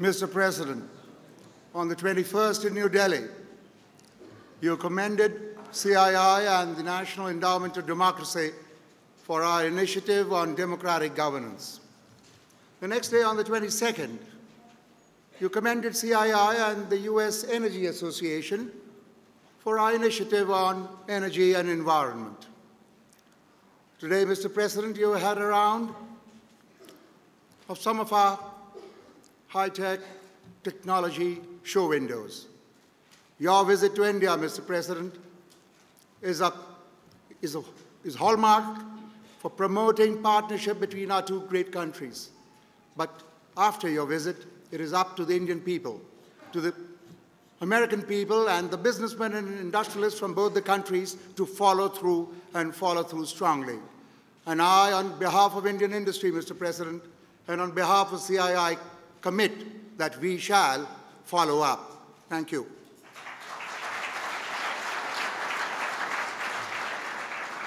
Mr. President, on the 21st in New Delhi, you commended CII and the National Endowment for Democracy for our initiative on democratic governance. The next day, on the 22nd, you commended CII and the U.S. Energy Association for our initiative on energy and environment. Today, Mr. President, you had a round of some of our high-tech technology show windows. Your visit to India, Mr. President, is hallmark for promoting partnership between our two great countries. But after your visit, it is up to the Indian people, to the American people and the businessmen and industrialists from both the countries to follow through and follow through strongly. And I, on behalf of Indian industry, Mr. President, and on behalf of CII, commit that we shall follow up. Thank you.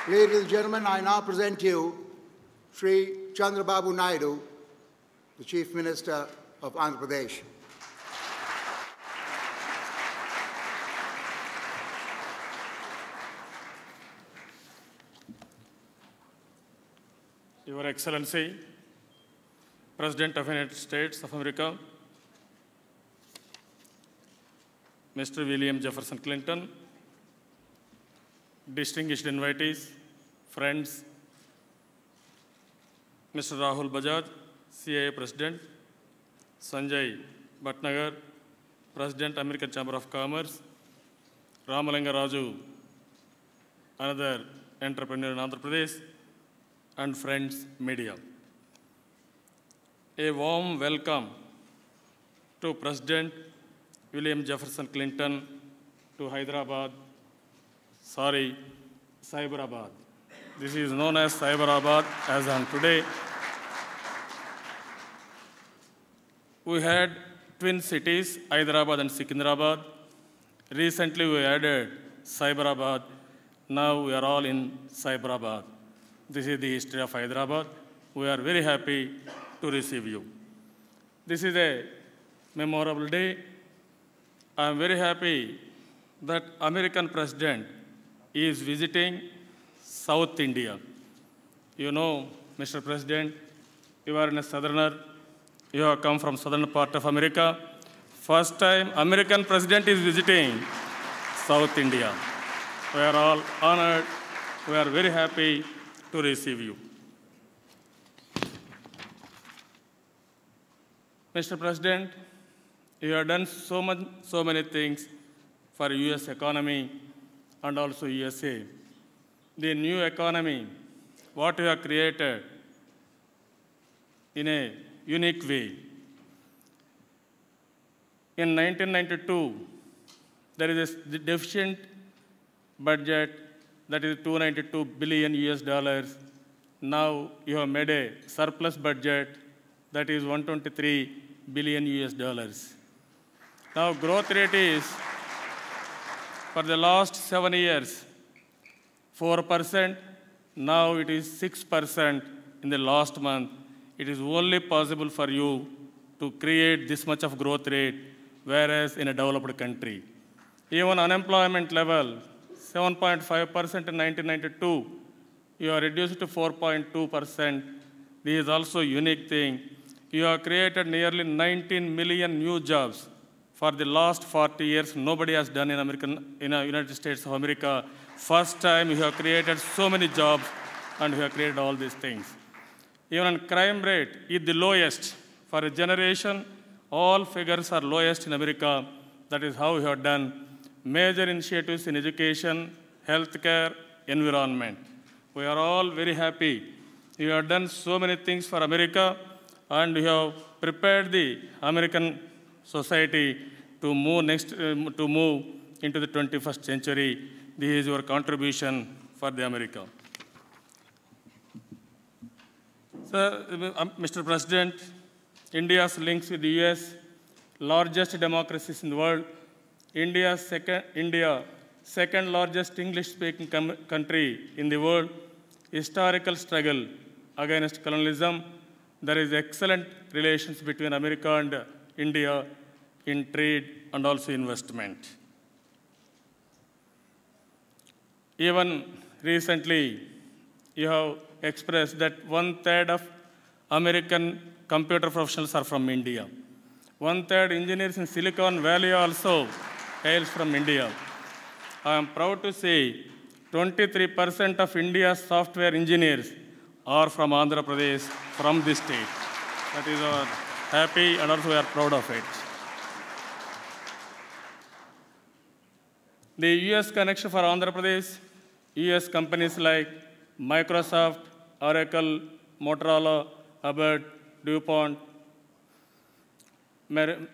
Ladies and gentlemen, I now present to you Sri Chandra Babu Naidu, the Chief Minister of Andhra Pradesh. Your Excellency, President of the United States of America, Mr. William Jefferson Clinton, distinguished invitees, friends, Mr. Rahul Bajaj, CII President, Sanjay Bhatnagar, President, American Chamber of Commerce, Ramalinga Raju, another entrepreneur in Andhra Pradesh, and friends, media. A warm welcome to President William Jefferson Clinton to Hyderabad, sorry, Cyberabad. This is known as Cyberabad as on today. We had twin cities, Hyderabad and Secunderabad. Recently, we added Cyberabad. Now we are all in Cyberabad. This is the history of Hyderabad. We are very happy to receive you. This is a memorable day. I am very happy that American President is visiting South India. You know, Mr. President, you are a southerner. You have come from southern part of America. First time American President is visiting South India. We are all honored. We are very happy to receive you. Mr. President, you have done so many things for US economy and also USA. The new economy, what you have created in a unique way. In 1992, there is a deficient budget that is $292 billion. Now you have made a surplus budget that is $123 billion. Now growth rate is, for the last 7 years, 4%. Now it is 6% in the last month. It is only possible for you to create this much of growth rate, whereas in a developed country. Even unemployment level, 7.5% in 1992, you are reduced to 4.2%. This is also a unique thing. You have created nearly 19 million new jobs. For the last 40 years, nobody has done in the United States of America. First time you have created so many jobs, and you have created all these things. Even crime rate is the lowest. For a generation, all figures are lowest in America. That is how we have done major initiatives in education, healthcare, environment. We are all very happy. You have done so many things for America, and you have prepared the American society to move into the 21st century. This is your contribution for the America. Sir, Mr. President, India's links with the U.S., largest democracies in the world, India, second largest English-speaking country in the world, historical struggle against colonialism. There is excellent relations between America and India in trade and also investment. Even recently, you have expressed that 1/3 of American computer professionals are from India. 1/3 engineers in Silicon Valley also hails from India. I am proud to say 23% of India's software engineers are from Andhra Pradesh, from this state. That is our happy and also we are proud of it. The US connection for Andhra Pradesh, US companies like Microsoft, Oracle, Motorola, Abbott, DuPont,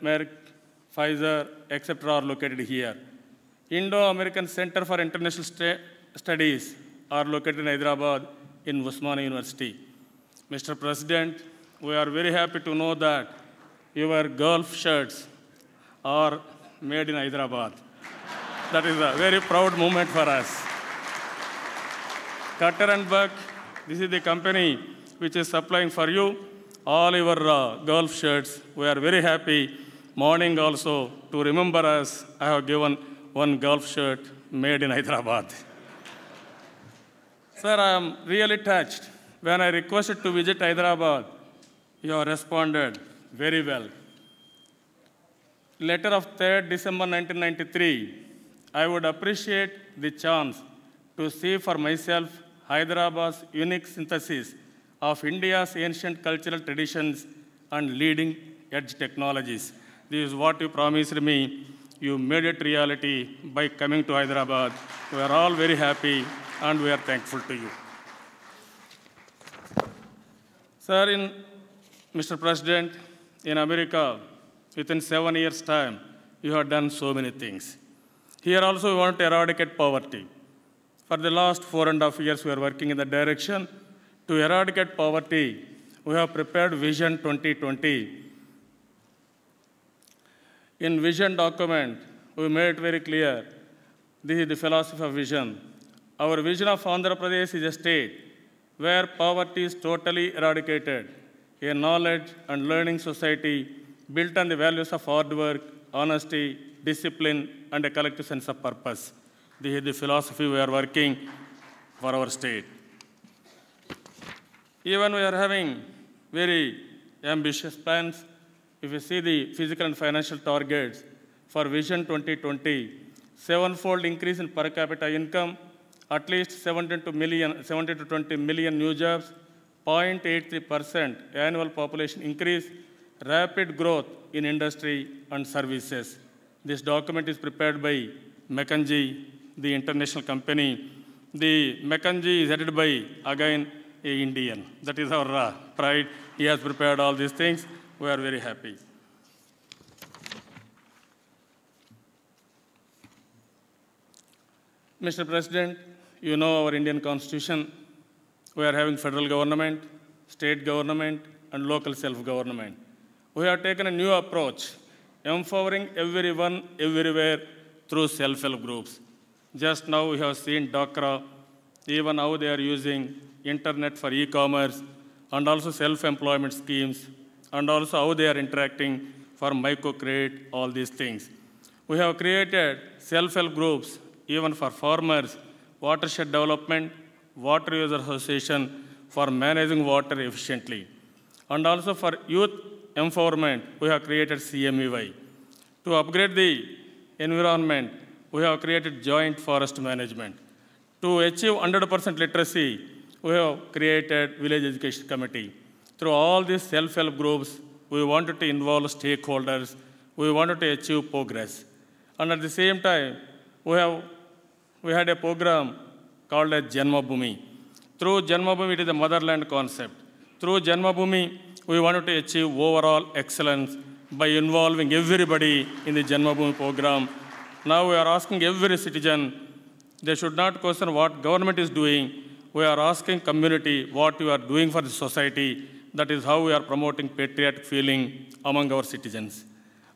Merck, Pfizer, etc. are located here. Indo American Center for International Studies are located in Hyderabad in Usmani University. Mr. President, we are very happy to know that your golf shirts are made in Hyderabad. That is a very proud moment for us. Cutter and Buck, this is the company which is supplying for you all your golf shirts. We are very happy. Morning also, to remember us, I have given one golf shirt made in Hyderabad. Sir, I am really touched. When I requested to visit Hyderabad, you have responded very well. Letter of 3rd December 1993, I would appreciate the chance to see for myself Hyderabad's unique synthesis of India's ancient cultural traditions and leading-edge technologies. This is what you promised me. You made it reality by coming to Hyderabad. We are all very happy and we are thankful to you. Sir, Mr. President, in America, within 7 years' time, you have done so many things. Here also we want to eradicate poverty. For the last 4.5 years, we are working in the direction to eradicate poverty. We have prepared Vision 2020. In Vision document, we made it very clear. This is the philosophy of Vision. Our vision of Andhra Pradesh is a state where poverty is totally eradicated, a knowledge and learning society built on the values of hard work, honesty, discipline, and a collective sense of purpose. This is the philosophy we are working for our state. Even we are having very ambitious plans. If you see the physical and financial targets for Vision 2020, 7-fold increase in per capita income, at least 70 to 20 million new jobs, 0.83% annual population increase, rapid growth in industry and services. This document is prepared by McKinsey, the international company. The McKinsey is headed by, again, an Indian. That is our pride. He has prepared all these things. We are very happy. Mr. President, you know our Indian Constitution. We are having federal government, state government, and local self-government. We have taken a new approach, empowering everyone, everywhere, through self-help groups. Just now we have seen DACRA, even how they are using internet for e-commerce, and also self-employment schemes, and also how they are interacting for microcredit, all these things. We have created self-help groups, even for farmers, watershed development, water user association for managing water efficiently. And also for youth empowerment, we have created CMEY. To upgrade the environment, we have created joint forest management. To achieve 100% literacy, we have created village education committee. Through all these self-help groups, we wanted to involve stakeholders. We wanted to achieve progress. And at the same time, we had a program called as Janma Bhoomi. Through Janma Bhoomi, it is a motherland concept. Through Janma Bhoomi, we wanted to achieve overall excellence by involving everybody in the Janma Bhoomi program. Now we are asking every citizen, they should not question what government is doing. We are asking community what you are doing for the society. That is how we are promoting patriotic feeling among our citizens.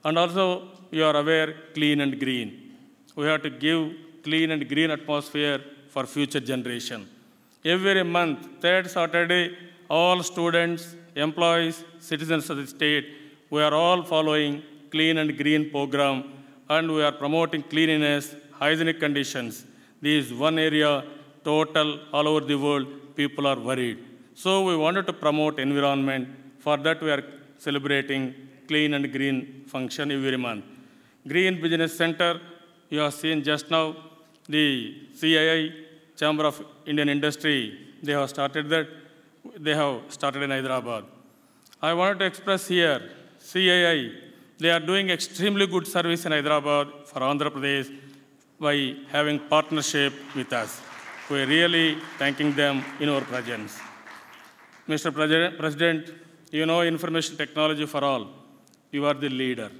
And also, you are aware, clean and green. We have to give clean and green atmosphere for future generation. Every month, 3rd Saturday, all students, employees, citizens of the state We are all following clean and green program, and we are promoting cleanliness, hygienic conditions. This is one area, total, all over the world, people are worried. So we wanted to promote environment. For that, we are celebrating clean and green function every month. Green Business Center, you have seen just now, the CII, Chamber of Indian Industry, they have started that. They have started in Hyderabad. I wanted to express here, CII, they are doing extremely good service in Hyderabad for Andhra Pradesh by having partnership with us. We are really thanking them in our presence. Mr. President, you know information technology for all. You are the leader.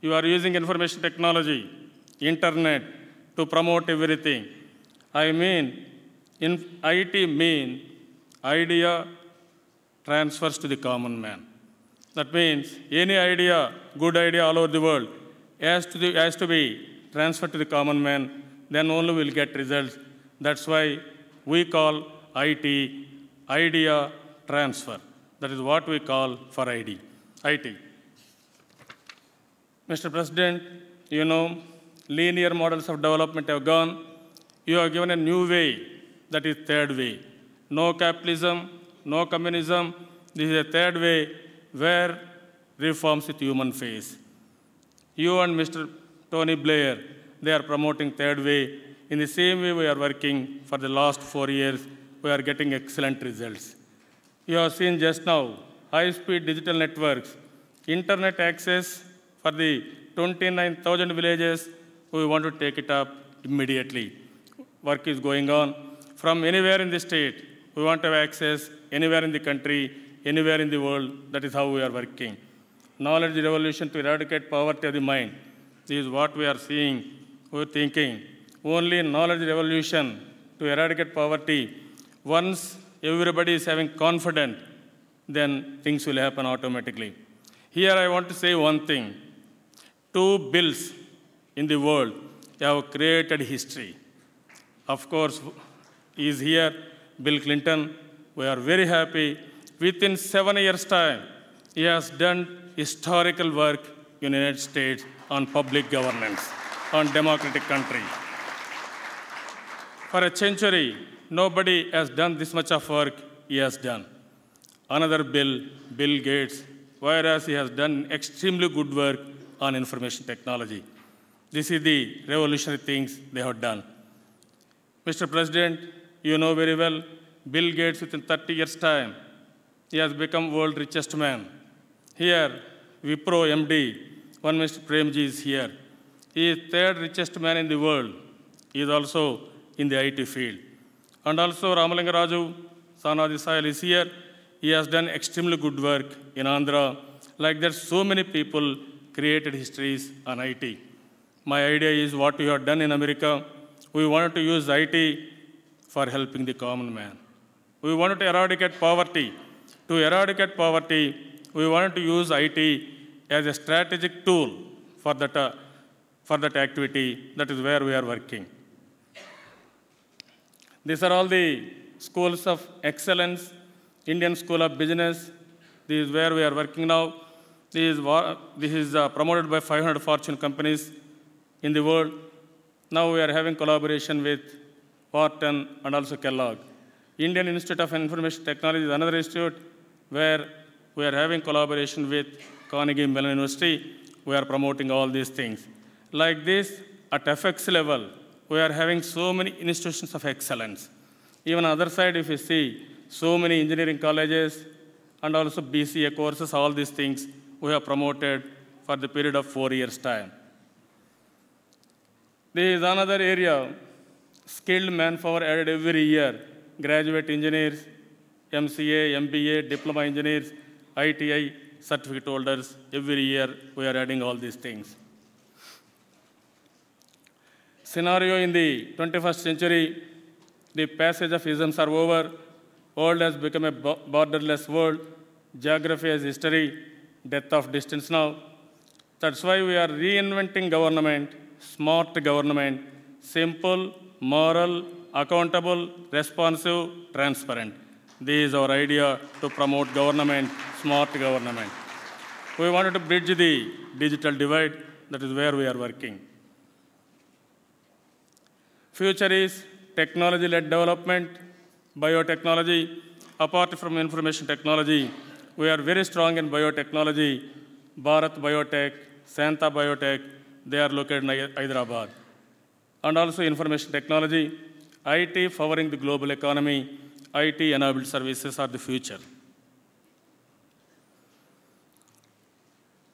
You are using information technology, internet, to promote everything. I mean, in IT mean idea transfers to the common man. That means any idea, good idea all over the world, has to be transferred to the common man, then only we'll get results. That's why we call IT, idea transfer. That is what we call for IT. Mr. President, you know, linear models of development have gone. You have given a new way, that is third way. No capitalism, no communism. This is a third way where reforms with human face. You and Mr. Tony Blair, they are promoting third way. In the same way we are working for the last 4 years, we are getting excellent results. You have seen just now, high-speed digital networks, internet access for the 29,000 villages, we want to take it up immediately. Work is going on. From anywhere in the state, we want to have access anywhere in the country, anywhere in the world. That is how we are working. Knowledge revolution to eradicate poverty of the mind. This is what we are seeing, we are thinking. Only knowledge revolution to eradicate poverty. Once everybody is having confidence, then things will happen automatically. Here I want to say one thing. 2 bills in the world have created history. Of course, he is here, Bill Clinton. We are very happy. Within 7 years' time, he has done historical work in the United States on public governance, on democratic country. For a century, nobody has done this much of work he has done. Another Bill, Bill Gates, whereas he has done extremely good work on information technology. This is the revolutionary things they have done. Mr. President, you know very well, Bill Gates within 30 years' time, he has become world's richest man. Here, Wipro MD, one Mr. Premji is here. He is third richest man in the world. He is also in the IT field. And also Ramalinga Raju, son of the soil, is here. He has done extremely good work in Andhra. Like that, so many people created histories on IT. My idea is what we have done in America, we wanted to use IT for helping the common man. We wanted to eradicate poverty. To eradicate poverty, we wanted to use IT as a strategic tool for that activity. That is where we are working. These are all the schools of excellence, Indian School of Business. This is where we are working now. This is promoted by 500 Fortune companies in the world. Now we are having collaboration with Wharton and also Kellogg. Indian Institute of Information Technology is another institute where we are having collaboration with Carnegie Mellon University. We are promoting all these things. Like this, at FX level, we are having so many institutions of excellence. Even on the other side, if you see, so many engineering colleges and also BCA courses, all these things we have promoted for the period of 4 years' time. There is another area, skilled manpower added every year. Graduate engineers, MCA, MBA, diploma engineers, ITI, certificate holders, every year we are adding all these things. Scenario in the 21st century, the passage of isms are over. World has become a borderless world. Geography has history, death of distance now. That's why we are reinventing government. Smart government, simple, moral, accountable, responsive, transparent. This is our idea to promote government, smart government. We wanted to bridge the digital divide. That is where we are working. Future is technology-led development, biotechnology. Apart from information technology, we are very strong in biotechnology. Bharat Biotech, Santa Biotech, they are located in Hyderabad. And also information technology, IT powering the global economy, IT-enabled services are the future.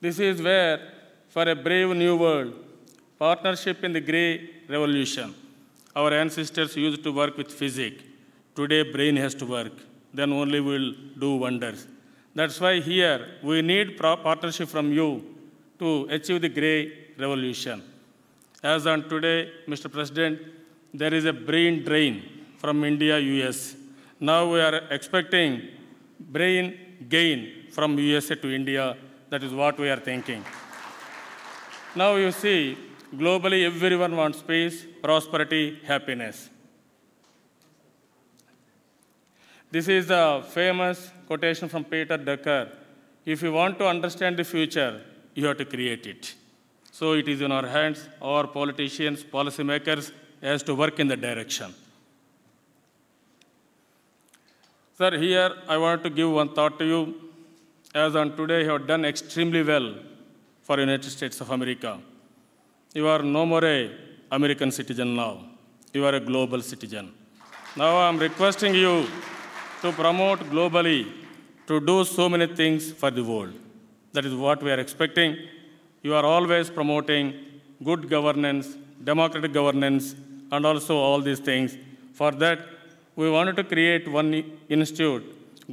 This is where, for a brave new world, partnership in the grey revolution. Our ancestors used to work with physics. Today, brain has to work. Then only we'll do wonders. That's why here, we need partnership from you to achieve the grey revolution. As on today, Mr. President, there is a brain drain from India, US. Now we are expecting brain gain from USA to India. That is what we are thinking. Now you see, globally, everyone wants peace, prosperity, happiness. This is the famous quotation from Peter Drucker. If you want to understand the future, you have to create it. So it is in our hands. Our politicians, policymakers has to work in that direction. Sir, here I want to give one thought to you. As on today, you have done extremely well for the United States of America. You are no more an American citizen now. You are a global citizen. Now I'm requesting you to promote globally, to do so many things for the world. That is what we are expecting. You are always promoting good governance, democratic governance, and also all these things. For that, we wanted to create one institute,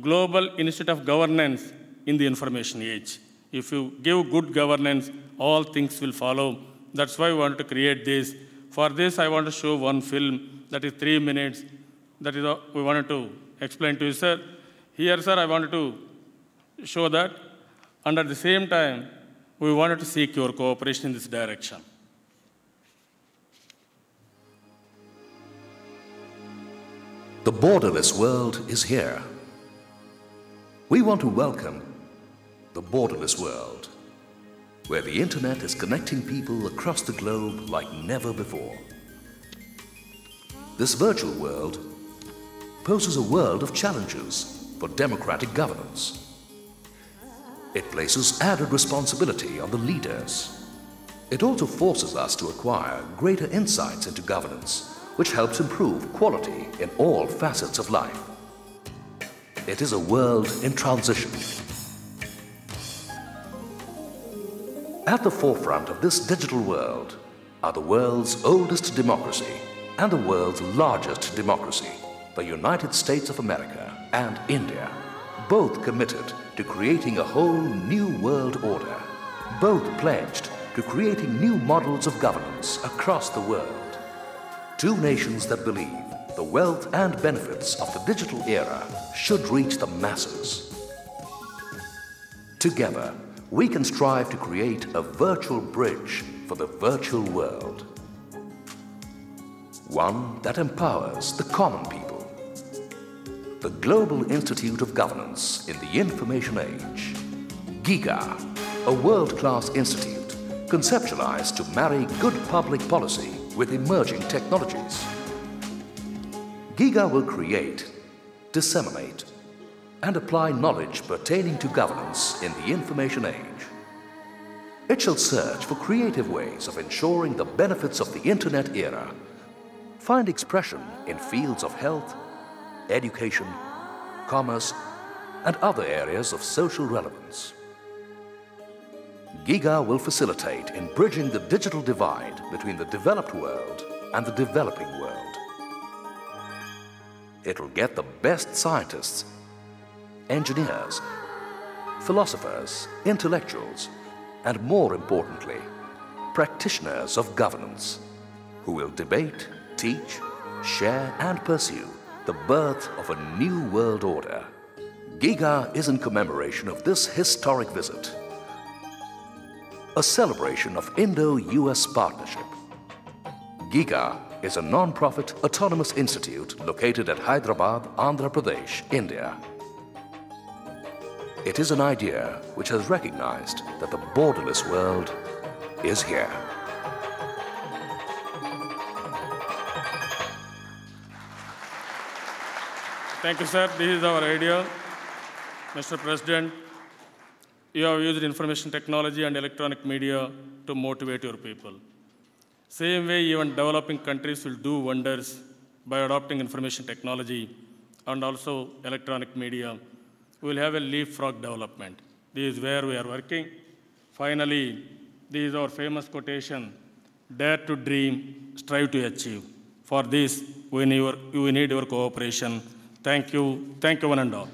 Global Institute of Governance in the Information Age. If you give good governance, all things will follow. That's why we wanted to create this. For this, I want to show one film that is 3 minutes. That is all we wanted to explain to you, sir. Here, sir, I wanted to show that. And at the same time, we wanted to seek your cooperation in this direction. The borderless world is here. We want to welcome the borderless world, where the internet is connecting people across the globe like never before. This virtual world poses a world of challenges for democratic governance. It places added responsibility on the leaders. It also forces us to acquire greater insights into governance, which helps improve quality in all facets of life. It is a world in transition. At the forefront of this digital world are the world's oldest democracy and the world's largest democracy, the United States of America and India, both committed to creating a whole new world order, both pledged to creating new models of governance across the world. Two nations that believe the wealth and benefits of the digital era should reach the masses. Together, we can strive to create a virtual bridge for the virtual world. One that empowers the common people. The Global Institute of Governance in the Information Age, Giga, a world-class institute conceptualized to marry good public policy with emerging technologies. Giga will create, disseminate, and apply knowledge pertaining to governance in the Information Age. It shall search for creative ways of ensuring the benefits of the Internet era, find expression in fields of health, education, commerce, and other areas of social relevance. Giga will facilitate in bridging the digital divide between the developed world and the developing world. It will get the best scientists, engineers, philosophers, intellectuals, and more importantly, practitioners of governance, who will debate, teach, share, and pursue the birth of a new world order. Giga is in commemoration of this historic visit, a celebration of Indo-US partnership. Giga is a non-profit autonomous institute located at Hyderabad, Andhra Pradesh, India. It is an idea which has recognized that the borderless world is here. Thank you, sir. This is our idea. Mr. President, you have used information technology and electronic media to motivate your people. Same way, even developing countries will do wonders by adopting information technology and also electronic media. We will have a leapfrog development. This is where we are working. Finally, this is our famous quotation, dare to dream, strive to achieve. For this, we need your cooperation. Thank you. Thank you, one and all.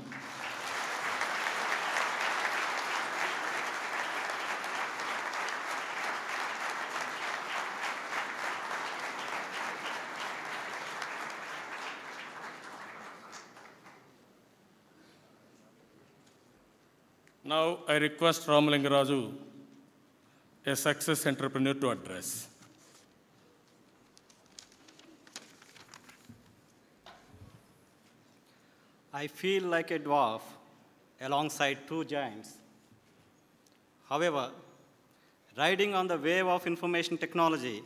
Now, I request Ramalinga Raju, a success entrepreneur, to address. I feel like a dwarf alongside two giants. However, riding on the wave of information technology,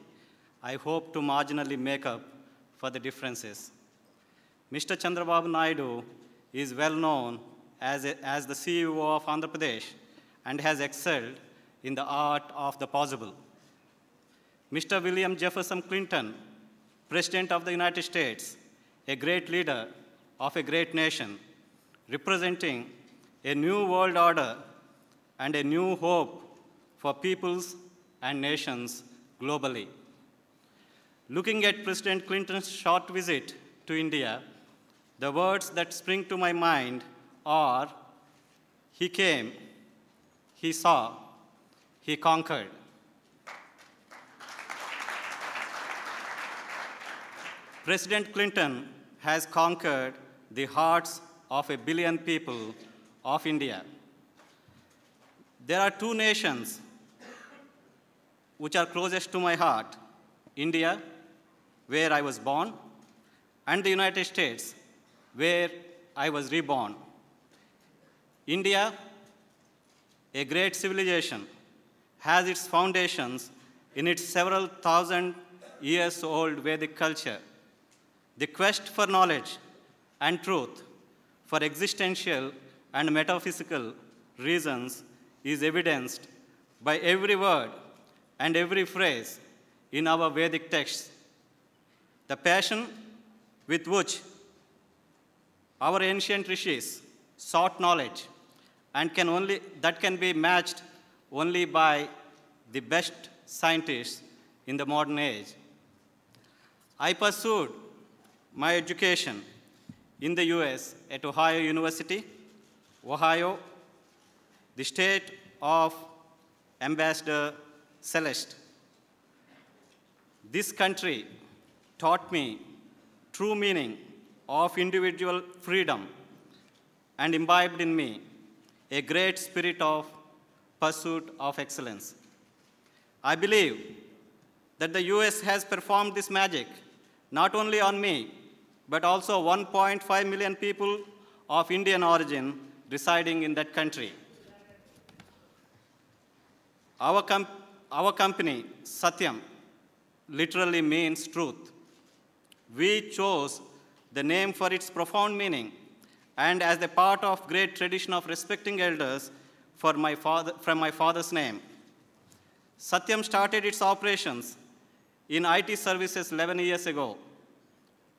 I hope to marginally make up for the differences. Mr. Chandra Babu Naidu is well known as the CEO of Andhra Pradesh and has excelled in the art of the possible. Mr. William Jefferson Clinton, President of the United States, a great leader of a great nation, representing a new world order and a new hope for peoples and nations globally. Looking at President Clinton's short visit to India, the words that spring to my mind are, he came, he saw, he conquered. President Clinton has conquered the hearts of a billion people of India. There are two nations which are closest to my heart, India, where I was born, and the United States, where I was reborn. India, a great civilization, has its foundations in its several thousand years old Vedic culture. The quest for knowledge and truth, for existential and metaphysical reasons, is evidenced by every word and every phrase in our Vedic texts. The passion with which our ancient rishis sought knowledge and that can be matched only by the best scientists in the modern age. I pursued my education in the US at Ohio University, Ohio, the state of Ambassador Celeste. This country taught me true meaning of individual freedom and imbibed in me a great spirit of pursuit of excellence. I believe that the US has performed this magic not only on me, but also 1.5 million people of Indian origin residing in that country. Our company, Satyam, literally means truth. We chose the name for its profound meaning, and as a part of great tradition of respecting elders from my father's name. Satyam started its operations in IT services 11 years ago.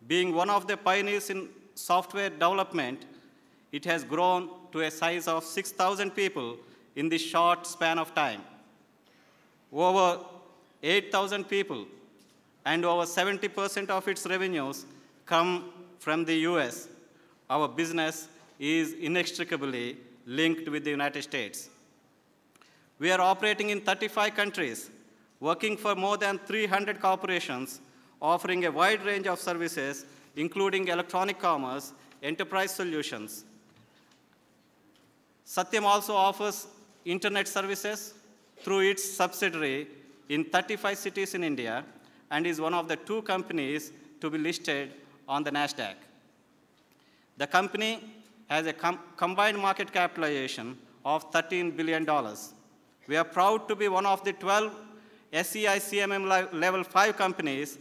Being one of the pioneers in software development, it has grown to a size of 6,000 people in this short span of time. Over 8,000 people and over 70% of its revenues come from the US. Our business is inextricably linked with the United States. We are operating in 35 countries, working for more than 300 corporations, offering a wide range of services, including electronic commerce, enterprise solutions. Satyam also offers internet services through its subsidiary in 35 cities in India and is one of the two companies to be listed on the NASDAQ. The company has a combined market capitalization of $13 billion. We are proud to be one of the 12 SEI CMM Level 5 companies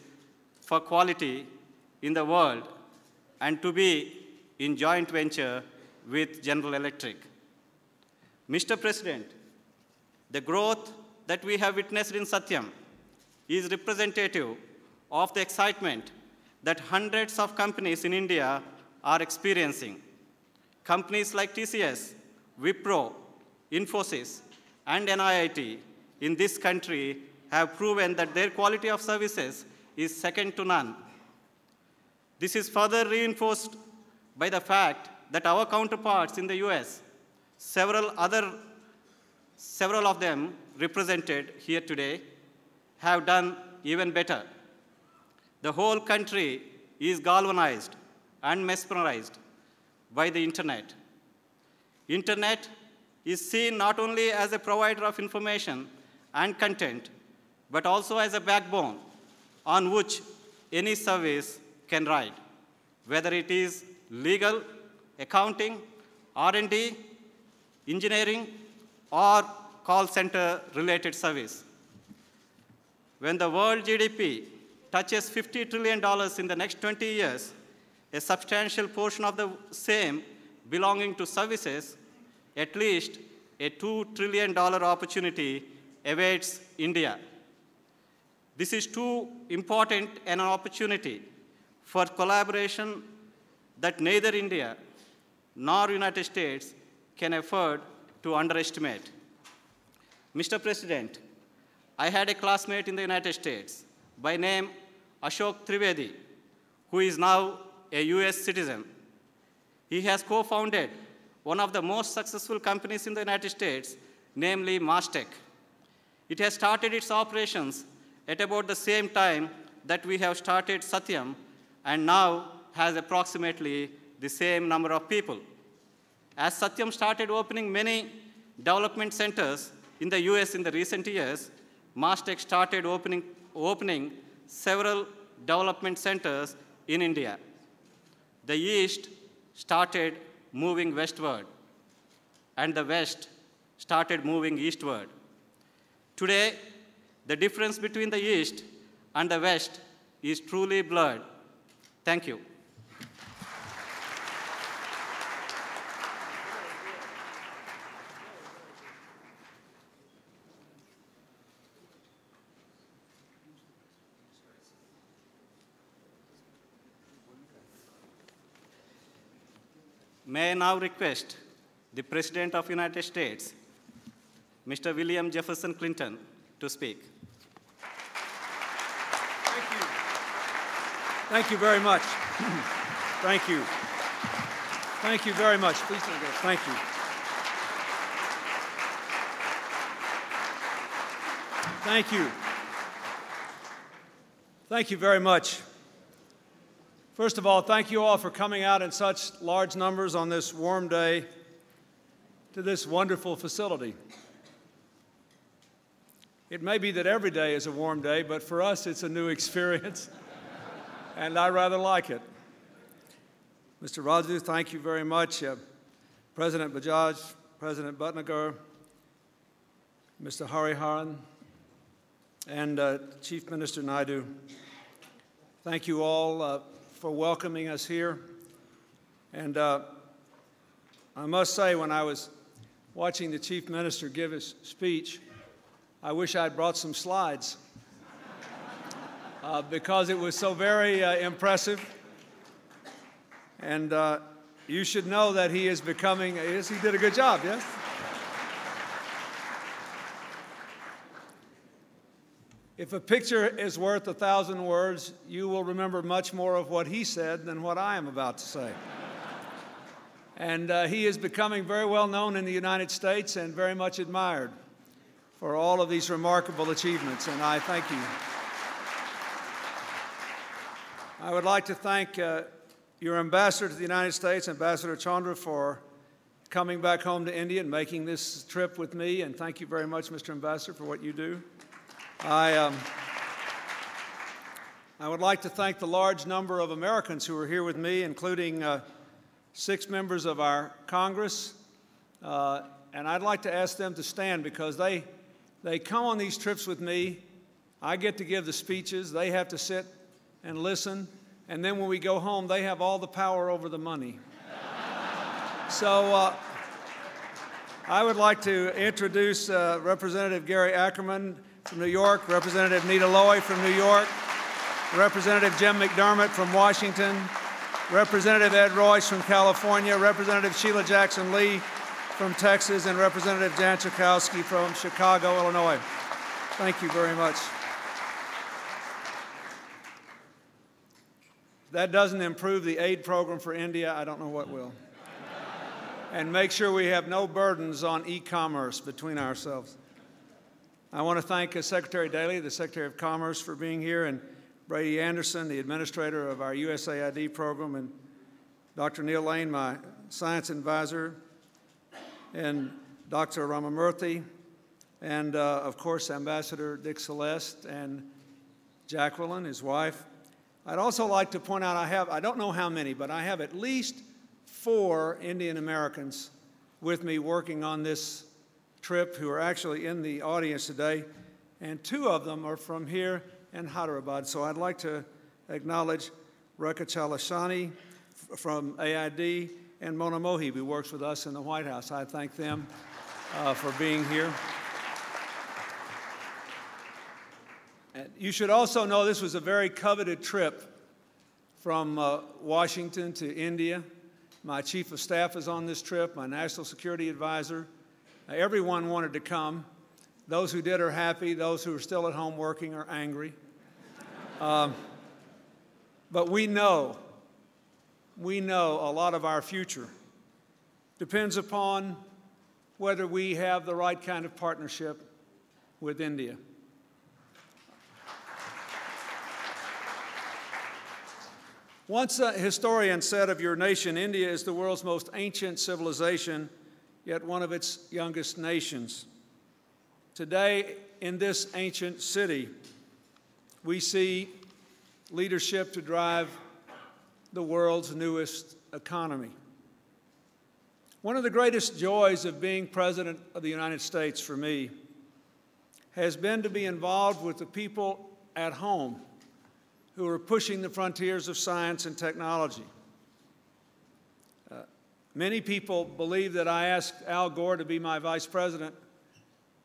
for quality in the world and to be in joint venture with General Electric. Mr. President, the growth that we have witnessed in Satyam is representative of the excitement that hundreds of companies in India are experiencing. Companies like TCS, Wipro, Infosys, and NIIT in this country have proven that their quality of services is second to none. This is further reinforced by the fact that our counterparts in the US, several of them represented here today, have done even better. The whole country is galvanized and mesmerized by the internet. Internet is seen not only as a provider of information and content, but also as a backbone on which any service can ride, whether it is legal, accounting, R&D, engineering, or call center related service. When the world GDP touches $50 trillion in the next 20 years, a substantial portion of the same belonging to services, at least a $2 trillion opportunity awaits India. This is too important an opportunity for collaboration that neither India nor United States can afford to underestimate. Mr. President, I had a classmate in the United States by name Ashok Trivedi, who is now a US citizen. He has co-founded one of the most successful companies in the United States, namely Mastech. It has started its operations at about the same time that we have started Satyam and now has approximately the same number of people. As Satyam started opening many development centers in the US in the recent years, Mastech started opening several development centers in India. The East started moving westward, and the West started moving eastward. Today, the difference between the East and the West is truly blurred. Thank you. May I now request the President of the United States, Mr. William Jefferson Clinton, to speak. Thank you. Thank you very much. Thank you. Thank you very much. Please don't go. Thank you. Thank you. Thank you very much. First of all, thank you all for coming out in such large numbers on this warm day to this wonderful facility. It may be that every day is a warm day, but for us it's a new experience, and I rather like it. Mr. Raju, thank you very much. President Bajaj, President Bhatnagar, Mr. Hariharan, and Chief Minister Naidu, thank you all for welcoming us here. And I must say, when I was watching the Chief Minister give his speech, I wish I'd brought some slides because it was so very impressive. And you should know that he is becoming, yes, he did a good job, yes? If a picture is worth 1,000 words, you will remember much more of what he said than what I am about to say. And he is becoming very well known in the United States and very much admired for all of these remarkable achievements, and I thank you. I would like to thank your ambassador to the United States, Ambassador Chandra, for coming back home to India and making this trip with me, and thank you very much, Mr. Ambassador, for what you do. I would like to thank the large number of Americans who are here with me, including 6 members of our Congress, and I'd like to ask them to stand because they come on these trips with me. I get to give the speeches. They have to sit and listen. And then when we go home, they have all the power over the money. So I would like to introduce Representative Gary Ackerman from New York, Representative Nita Loy from New York, Representative Jim McDermott from Washington, Representative Ed Royce from California, Representative Sheila Jackson Lee from Texas, and Representative Jan Schakowsky from Chicago, Illinois. Thank you very much. If that doesn't improve the aid program for India, I don't know what will. And make sure we have no burdens on e-commerce between ourselves. I want to thank Secretary Daley, the Secretary of Commerce, for being here, and Brady Anderson, the administrator of our USAID program, and Dr. Neil Lane, my science advisor, and Dr. Ramamurthy, and of course, Ambassador Dick Celeste and Jacqueline, his wife. I'd also like to point out I don't know how many, but I have at least 4 Indian Americans with me working on this trip who are actually in the audience today, and 2 of them are from here and Hyderabad. So I'd like to acknowledge Rekha Chalasani from AID and Mona Mohi, who works with us in the White House. I thank them for being here. And you should also know this was a very coveted trip from Washington to India. My chief of staff is on this trip, my national security advisor. Everyone wanted to come. Those who did are happy. Those who are still at home working are angry. But we know a lot of our future depends upon whether we have the right kind of partnership with India. Once a historian said of your nation, India is the world's most ancient civilization, yet one of its youngest nations. Today, in this ancient city, we see leadership to drive the world's newest economy. One of the greatest joys of being President of the United States for me has been to be involved with the people at home who are pushing the frontiers of science and technology. Many people believe that I asked Al Gore to be my vice president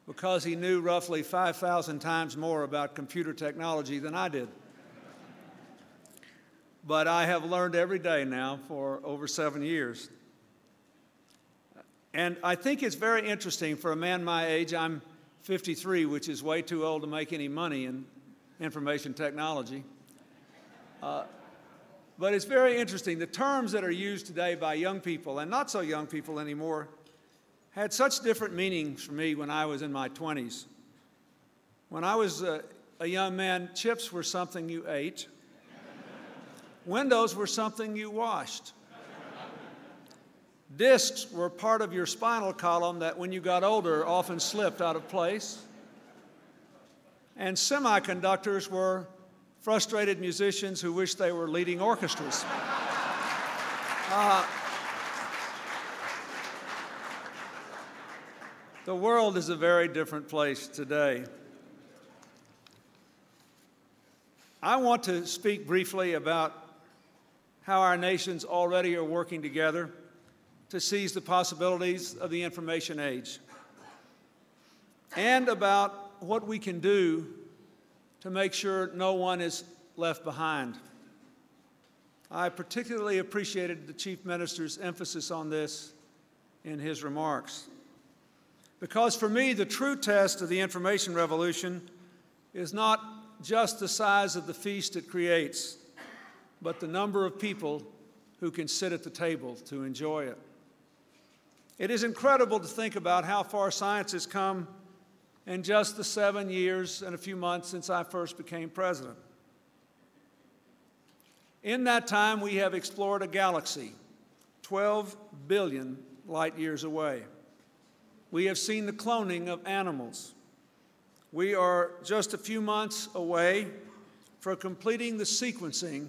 because he knew roughly 5,000 times more about computer technology than I did. But I have learned every day now for over 7 years. And I think it's very interesting for a man my age. I'm 53, which is way too old to make any money in information technology. But it's very interesting. The terms that are used today by young people, and not so young people anymore, had such different meanings for me when I was in my 20s. When I was a young man, chips were something you ate. Windows were something you washed. Discs were part of your spinal column that, when you got older, often slipped out of place. And semiconductors were frustrated musicians who wished they were leading orchestras. The world is a very different place today. I want to speak briefly about how our nations already are working together to seize the possibilities of the information age, and about what we can do to make sure no one is left behind. I particularly appreciated the Chief Minister's emphasis on this in his remarks. Because for me, the true test of the information revolution is not just the size of the feast it creates, but the number of people who can sit at the table to enjoy it. It is incredible to think about how far science has come in just the 7 years and a few months since I first became president. In that time, we have explored a galaxy 12 billion light years away. We have seen the cloning of animals. We are just a few months away from completing the sequencing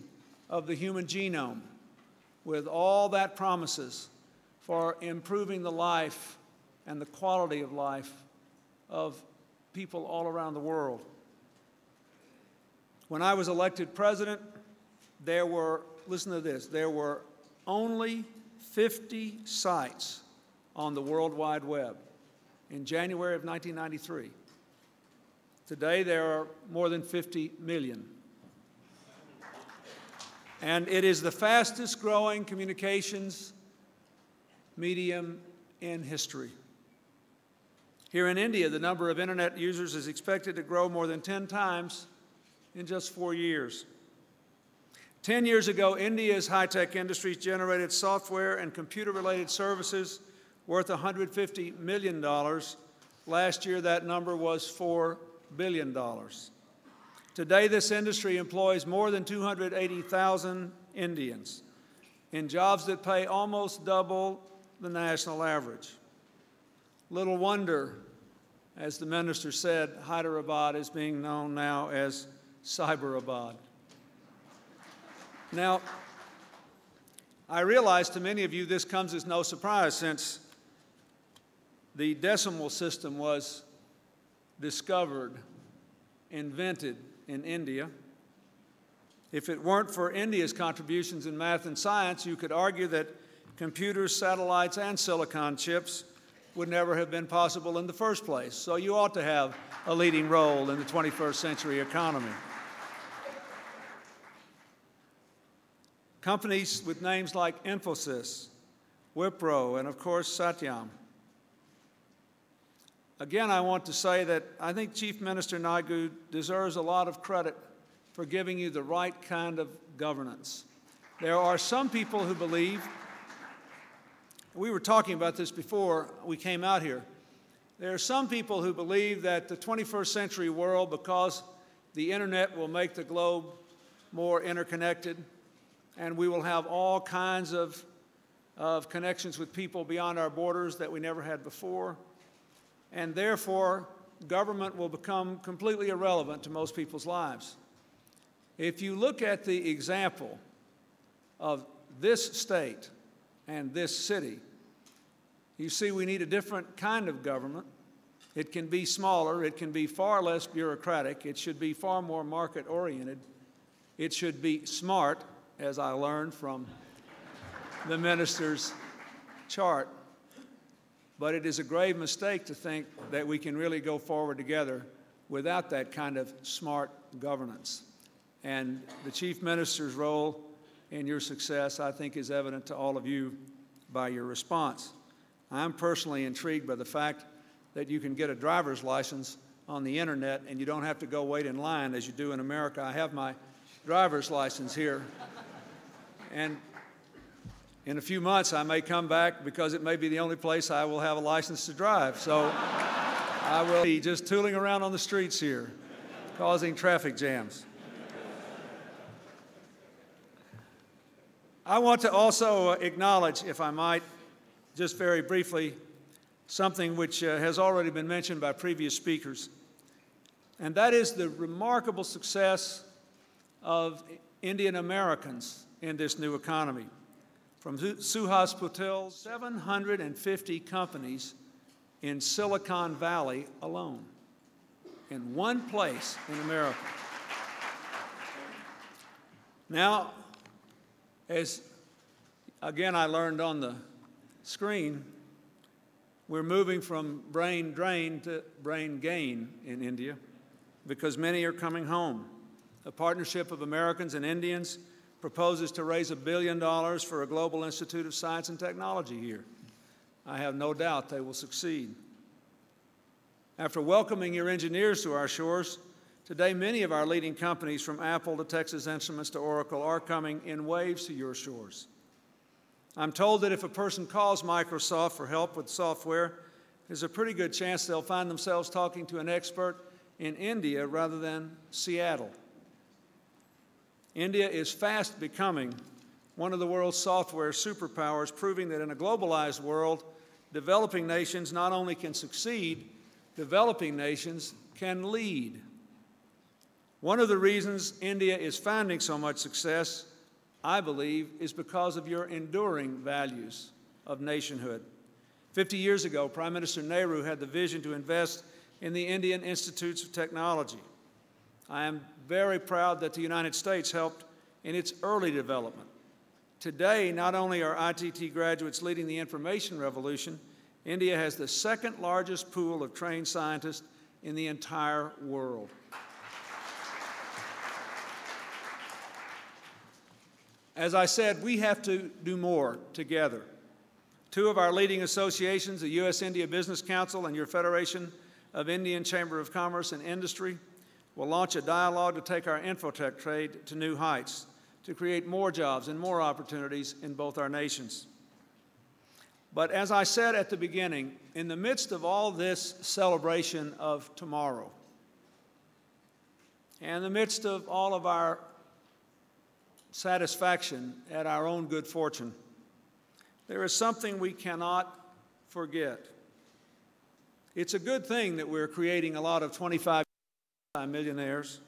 of the human genome, with all that promises for improving the life and the quality of life of people all around the world. When I was elected president, there were, listen to this, there were only 50 sites on the World Wide Web in January of 1993. Today, there are more than 50 million. And it is the fastest growing communications medium in history. Here in India, the number of internet users is expected to grow more than 10 times in just 4 years. 10 years ago, India's high-tech industries generated software and computer-related services worth $150 million. Last year, that number was $4 billion. Today, this industry employs more than 280,000 Indians in jobs that pay almost double the national average. Little wonder, as the minister said, Hyderabad is being known now as Cyberabad. Now, I realize to many of you this comes as no surprise, since the decimal system was discovered, invented in India. If it weren't for India's contributions in math and science, you could argue that computers, satellites, and silicon chips would never have been possible in the first place. So you ought to have a leading role in the 21st century economy. Companies with names like Infosys, Wipro, and of course, Satyam. Again, I want to say that I think Chief Minister Naidu deserves a lot of credit for giving you the right kind of governance. There are some people who believe, we were talking about this before we came out here, there are some people who believe that the 21st century world, because the internet will make the globe more interconnected, and we will have all kinds of connections with people beyond our borders that we never had before. And therefore, government will become completely irrelevant to most people's lives. If you look at the example of this state and this city, you see we need a different kind of government. It can be smaller. It can be far less bureaucratic. It should be far more market-oriented. It should be smart, as I learned from the minister's chart. But it is a grave mistake to think that we can really go forward together without that kind of smart governance. And the Chief Minister's role in your success, I think, is evident to all of you by your response. I'm personally intrigued by the fact that you can get a driver's license on the internet and you don't have to go wait in line as you do in America. I have my driver's license here. And in a few months, I may come back because it may be the only place I will have a license to drive. So I will be just tooling around on the streets here, causing traffic jams. I want to also acknowledge, if I might, just very briefly, something which has already been mentioned by previous speakers. And that is the remarkable success of Indian Americans in this new economy. From Suhas Patel, 750 companies in Silicon Valley alone, in one place in America. Now, as again I learned on the screen, we're moving from brain drain to brain gain in India because many are coming home. A partnership of Americans and Indians proposes to raise $1 billion for a global institute of science and technology here. I have no doubt they will succeed. After welcoming your engineers to our shores, today many of our leading companies, from Apple to Texas Instruments to Oracle, are coming in waves to your shores. I'm told that if a person calls Microsoft for help with software, there's a pretty good chance they'll find themselves talking to an expert in India rather than Seattle. India is fast becoming one of the world's software superpowers, proving that in a globalized world, developing nations not only can succeed, developing nations can lead. One of the reasons India is finding so much success I believe, is because of your enduring values of nationhood. 50 years ago, Prime Minister Nehru had the vision to invest in the Indian Institutes of Technology. I am very proud that the United States helped in its early development. Today, not only are ITT graduates leading the information revolution, India has the second largest pool of trained scientists in the entire world. As I said, we have to do more together. Two of our leading associations, the U.S. India Business Council and your Federation of Indian Chamber of Commerce and Industry, will launch a dialogue to take our infotech trade to new heights, to create more jobs and more opportunities in both our nations. But as I said at the beginning, in the midst of all this celebration of tomorrow, and in the midst of all of our satisfaction at our own good fortune, there is something we cannot forget. It's a good thing that we're creating a lot of 25 millionaires.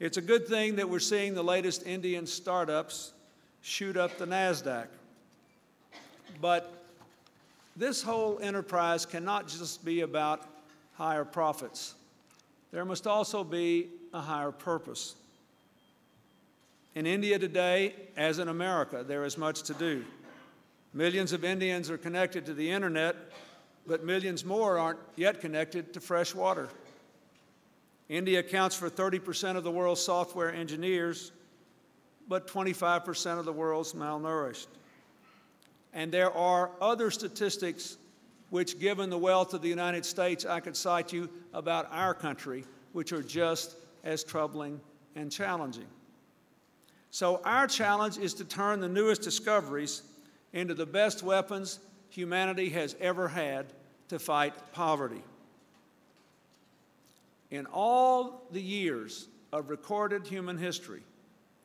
It's a good thing that we're seeing the latest Indian startups shoot up the NASDAQ. But this whole enterprise cannot just be about higher profits. There must also be a higher purpose. In India today, as in America, there is much to do. Millions of Indians are connected to the internet, but millions more aren't yet connected to fresh water. India accounts for 30% of the world's software engineers, but 25% of the world's malnourished. And there are other statistics which, given the wealth of the United States, I could cite you about our country, which are just as troubling and challenging. So our challenge is to turn the newest discoveries into the best weapons humanity has ever had to fight poverty. In all the years of recorded human history,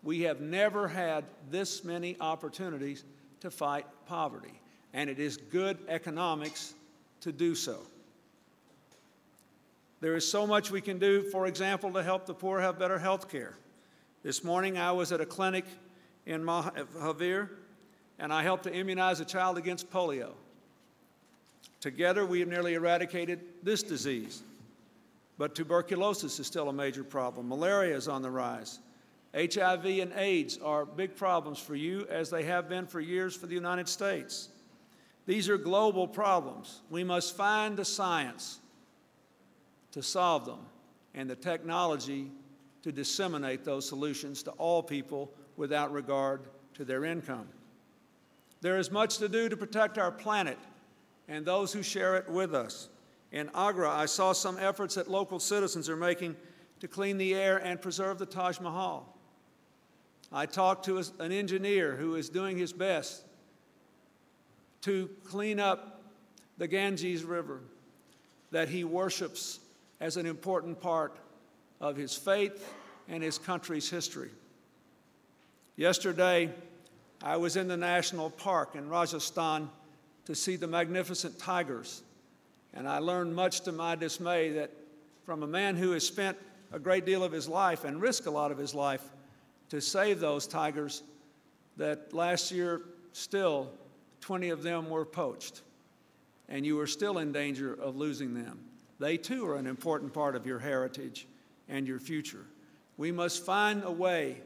we have never had this many opportunities to fight poverty, and it is good economics to do so. There is so much we can do, for example, to help the poor have better health care. This morning I was at a clinic in Mahavir, and I helped to immunize a child against polio. Together, we have nearly eradicated this disease. But tuberculosis is still a major problem. Malaria is on the rise. HIV and AIDS are big problems for you, as they have been for years for the United States. These are global problems. We must find the science to solve them and the technology to disseminate those solutions to all people without regard to their income. There is much to do to protect our planet and those who share it with us. In Agra, I saw some efforts that local citizens are making to clean the air and preserve the Taj Mahal. I talked to an engineer who is doing his best to clean up the Ganges River that he worships as an important part of his faith and his country's history. Yesterday, I was in the national park in Rajasthan to see the magnificent tigers, and I learned much to my dismay that from a man who has spent a great deal of his life and risked a lot of his life to save those tigers, that last year still 20 of them were poached, and you are still in danger of losing them. They too are an important part of your heritage and your future. We must find a way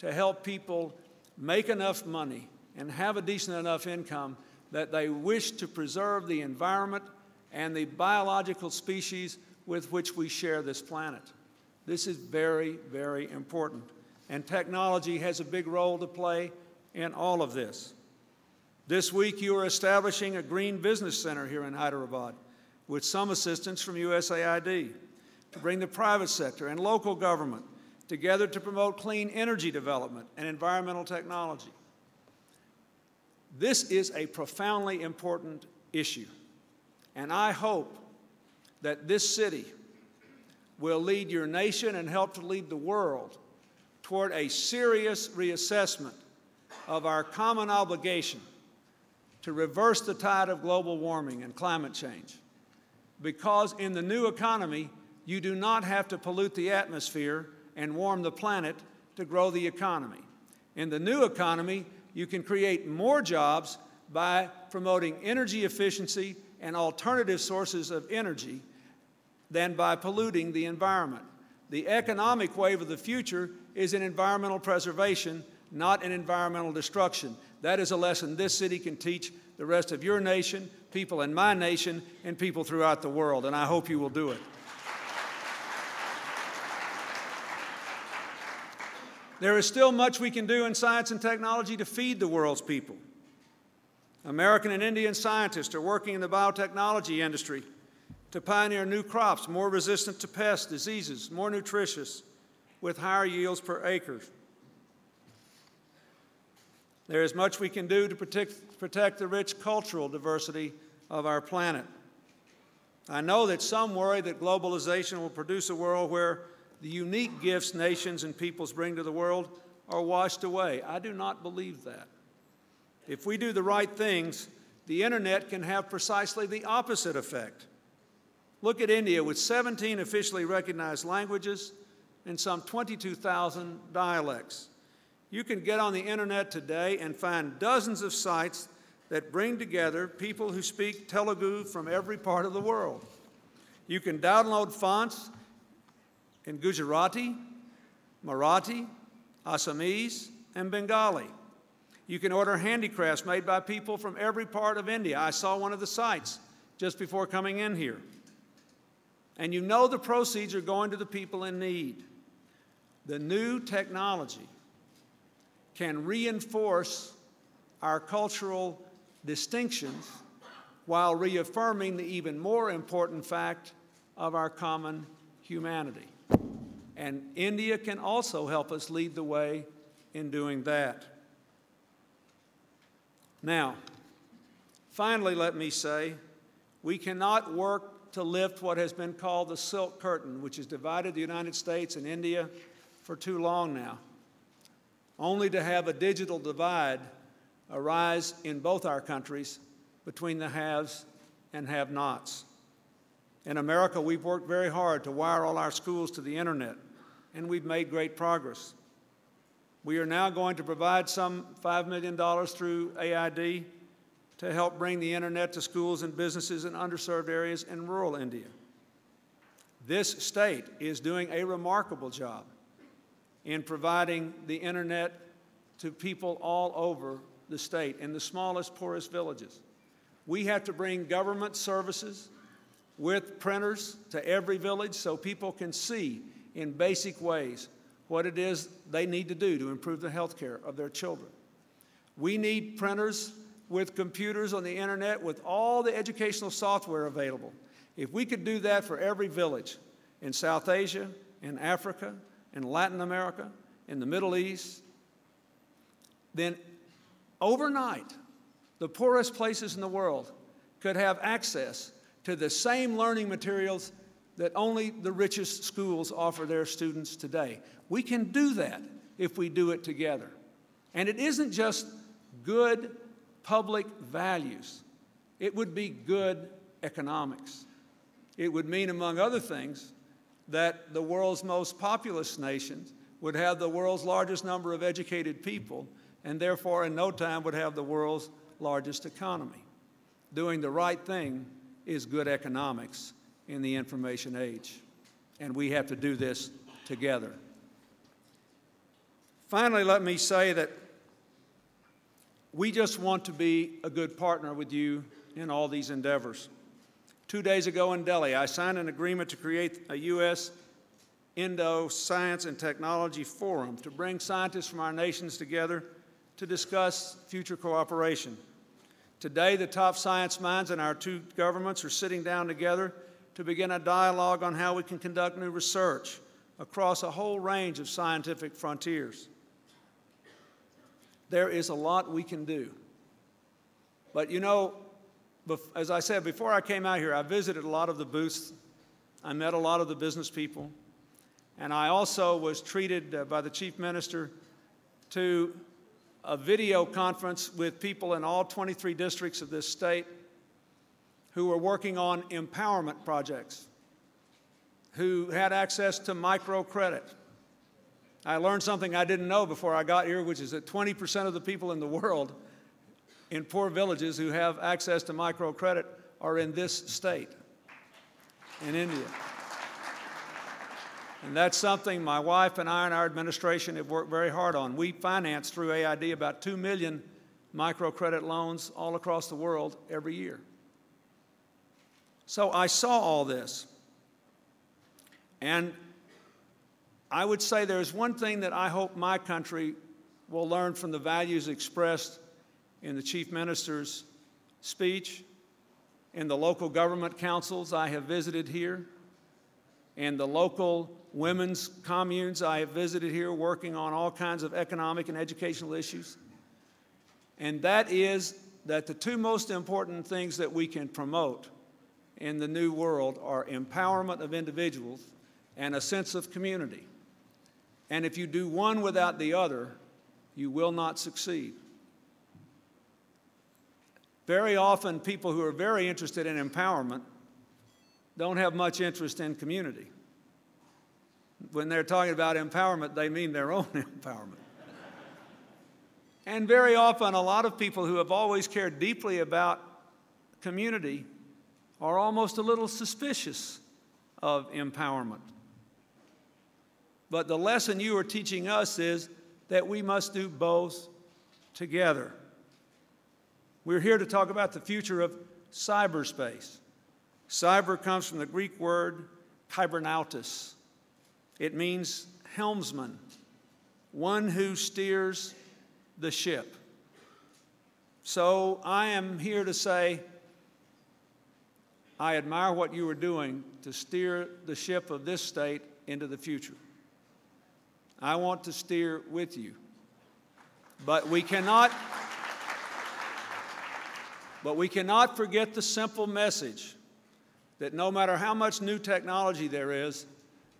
to help people make enough money and have a decent enough income that they wish to preserve the environment and the biological species with which we share this planet. This is very, very important, and technology has a big role to play in all of this. This week you are establishing a green business center here in Hyderabad with some assistance from USAID to bring the private sector and local government together to promote clean energy development and environmental technology. This is a profoundly important issue, and I hope that this city will lead your nation and help to lead the world toward a serious reassessment of our common obligation to reverse the tide of global warming and climate change, because in the new economy, you do not have to pollute the atmosphere and warm the planet to grow the economy. In the new economy, you can create more jobs by promoting energy efficiency and alternative sources of energy than by polluting the environment. The economic wave of the future is in environmental preservation, not in environmental destruction. That is a lesson this city can teach the rest of your nation, people in my nation, and people throughout the world, and I hope you will do it. There is still much we can do in science and technology to feed the world's people. American and Indian scientists are working in the biotechnology industry to pioneer new crops, more resistant to pests, diseases, more nutritious, with higher yields per acre. There is much we can do to protect the rich cultural diversity of our planet. I know that some worry that globalization will produce a world where the unique gifts nations and peoples bring to the world are washed away. I do not believe that. If we do the right things, the internet can have precisely the opposite effect. Look at India with 17 officially recognized languages and some 22,000 dialects. You can get on the internet today and find dozens of sites that bring together people who speak Telugu from every part of the world. You can download fonts in Gujarati, Marathi, Assamese, and Bengali. You can order handicrafts made by people from every part of India. I saw one of the sites just before coming in here. And you know the proceeds are going to the people in need. The new technology can reinforce our cultural distinctions while reaffirming the even more important fact of our common humanity. And India can also help us lead the way in doing that. Now, finally, let me say, we cannot work to lift what has been called the silk curtain, which has divided the United States and India for too long now, only to have a digital divide arise in both our countries between the haves and have-nots. In America, we've worked very hard to wire all our schools to the internet, and we've made great progress. We are now going to provide some $5 million through AID to help bring the internet to schools and businesses in underserved areas in rural India. This state is doing a remarkable job in providing the internet to people all over the state, in the smallest, poorest villages. We have to bring government services with printers to every village so people can see in basic ways what it is they need to do to improve the health care of their children. We need printers with computers on the internet with all the educational software available. If we could do that for every village in South Asia, in Africa, in Latin America, in the Middle East, then overnight, the poorest places in the world could have access to the same learning materials that only the richest schools offer their students today. We can do that if we do it together. And it isn't just good public values. It would be good economics. It would mean, among other things, that the world's most populous nations would have the world's largest number of educated people, and therefore in no time would have the world's largest economy. Doing the right thing is good economics in the information age, and we have to do this together. Finally, let me say that we just want to be a good partner with you in all these endeavors. 2 days ago in Delhi, I signed an agreement to create a U.S. Indo Science and Technology Forum to bring scientists from our nations together to discuss future cooperation. Today, the top science minds in our two governments are sitting down together to begin a dialogue on how we can conduct new research across a whole range of scientific frontiers. There is a lot we can do. But you know, as I said, before I came out here, I visited a lot of the booths. I met a lot of the business people. And I also was treated by the Chief Minister to a video conference with people in all 23 districts of this state who were working on empowerment projects, who had access to microcredit, I learned something I didn't know before I got here, which is that 20% of the people in the world in poor villages who have access to microcredit are in this state, in India. And that's something my wife and I and our administration have worked very hard on. We finance through AID about 2 million microcredit loans all across the world every year. So I saw all this. And I would say there's one thing that I hope my country will learn from the values expressed in the Chief Minister's speech, in the local government councils I have visited here, and the local women's communes I have visited here working on all kinds of economic and educational issues. And that is that the two most important things that we can promote in the new world are empowerment of individuals and a sense of community. And if you do one without the other, you will not succeed. Very often, people who are very interested in empowerment don't have much interest in community. When they're talking about empowerment, they mean their own empowerment. And very often, a lot of people who have always cared deeply about community are almost a little suspicious of empowerment. But the lesson you are teaching us is that we must do both together. We're here to talk about the future of cyberspace. Cyber comes from the Greek word kybernautos. It means helmsman, one who steers the ship. So I am here to say, I admire what you are doing to steer the ship of this state into the future. I want to steer with you, but we cannot forget the simple message that no matter how much new technology there is,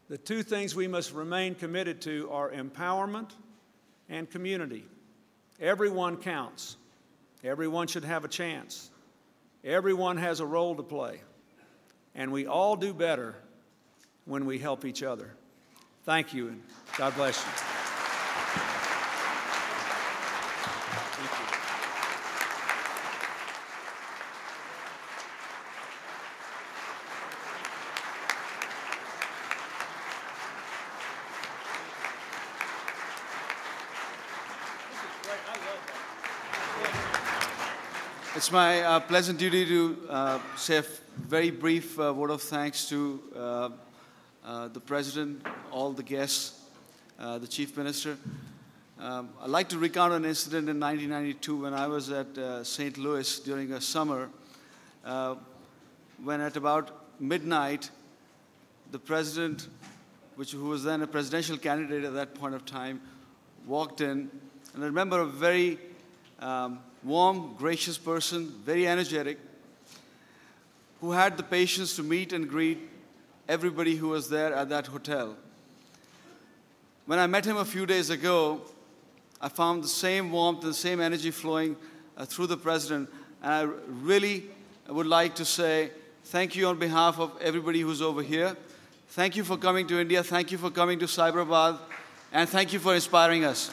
the two things we must remain committed to are empowerment and community. Everyone counts. Everyone should have a chance. Everyone has a role to play. And we all do better when we help each other. Thank you, and God bless you. Thank you. It's my pleasant duty to say a very brief word of thanks to the President, all the guests, the Chief Minister. I'd like to recount an incident in 1992 when I was at St. Louis during a summer, when at about midnight, the President, who was then a presidential candidate at that point of time, walked in. And I remember a very warm, gracious person, very energetic, who had the patience to meet and greet everybody who was there at that hotel. When I met him a few days ago, I found the same warmth, the same energy flowing through the President. And I really would like to say thank you on behalf of everybody who's over here. Thank you for coming to India. Thank you for coming to Cyberabad. And thank you for inspiring us.